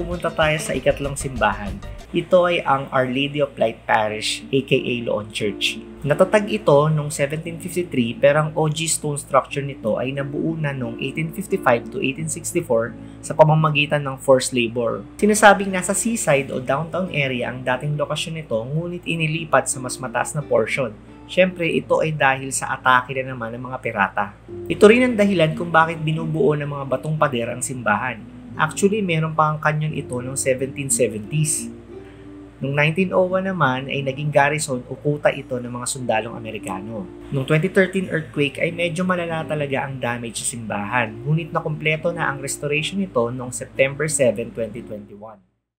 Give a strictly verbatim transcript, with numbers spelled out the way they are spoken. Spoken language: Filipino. Pumunta tayo sa ikatlong simbahan. Ito ay ang Our Lady of Light Parish aka Loon Church. Natatag ito noong seventeen fifty-three pero ang O G stone structure nito ay nabuo na noong eighteen fifty-five to eighteen sixty-four sa pamamagitan ng forced labor. Sinasabing nasa seaside o downtown area ang dating lokasyon nito ngunit inilipat sa mas mataas na portion. Siyempre, ito ay dahil sa atake na naman ng mga pirata. Ito rin ang dahilan kung bakit binubuo ng mga batong pader ang simbahan. Actually, meron pa ang kanyon ito noong seventeen seventies. Noong nineteen oh one naman ay naging garrison o kuta ito ng mga sundalong Amerikano. Noong twenty thirteen earthquake ay medyo malala talaga ang damage sa simbahan, ngunit na kumpleto na ang restoration nito noong September seven, twenty twenty-one.